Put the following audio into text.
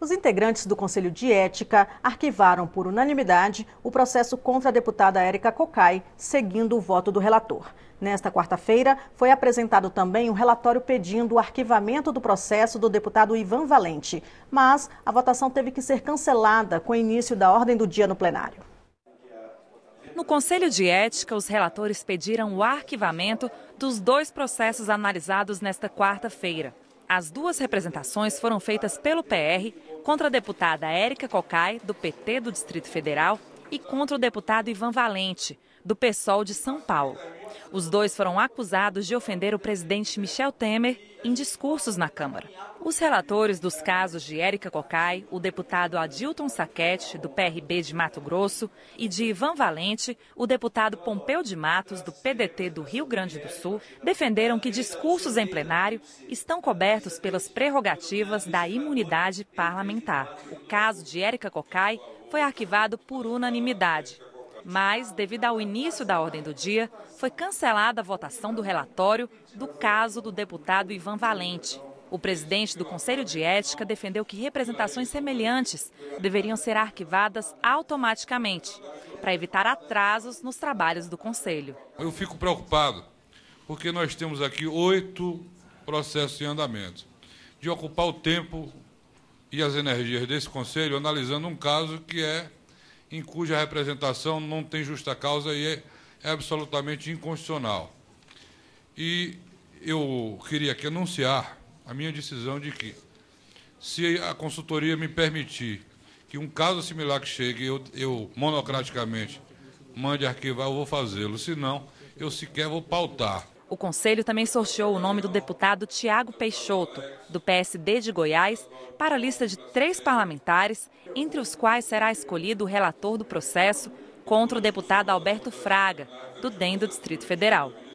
Os integrantes do Conselho de Ética arquivaram por unanimidade o processo contra a deputada Erika Kokay, seguindo o voto do relator. Nesta quarta-feira, foi apresentado também um relatório pedindo o arquivamento do processo do deputado Ivan Valente, mas a votação teve que ser cancelada com o início da Ordem do Dia no Plenário. No Conselho de Ética, os relatores pediram o arquivamento dos dois processos analisados nesta quarta-feira. As duas representações foram feitas pelo PR contra a deputada Erika Kokay, do PT do Distrito Federal, e contra o deputado Ivan Valente, do PSOL de São Paulo. Os dois foram acusados de ofender o presidente Michel Temer em discursos na Câmara. Os relatores dos casos de Erika Kokay, o deputado Adilton Saquete, do PRB de Mato Grosso, e de Ivan Valente, o deputado Pompeu de Matos, do PDT do Rio Grande do Sul, defenderam que discursos em plenário estão cobertos pelas prerrogativas da imunidade parlamentar. O caso de Erika Kokay foi arquivado por unanimidade. Mas, devido ao início da ordem do dia, foi cancelada a votação do relatório do caso do deputado Ivan Valente. O presidente do Conselho de Ética defendeu que representações semelhantes deveriam ser arquivadas automaticamente, para evitar atrasos nos trabalhos do Conselho. Eu fico preocupado, porque nós temos aqui 8 processos em andamento, de ocupar o tempo e as energias desse Conselho analisando um caso que em cuja representação não tem justa causa e é absolutamente inconstitucional. E eu queria aqui anunciar a minha decisão de que, se a consultoria me permitir que um caso similar que chegue, eu monocraticamente mande arquivar, eu vou fazê-lo. Se não, eu sequer vou pautar. O Conselho também sorteou o nome do deputado Thiago Peixoto, do PSD de Goiás, para a lista de 3 parlamentares, entre os quais será escolhido o relator do processo contra o deputado Alberto Fraga, do DEM do Distrito Federal.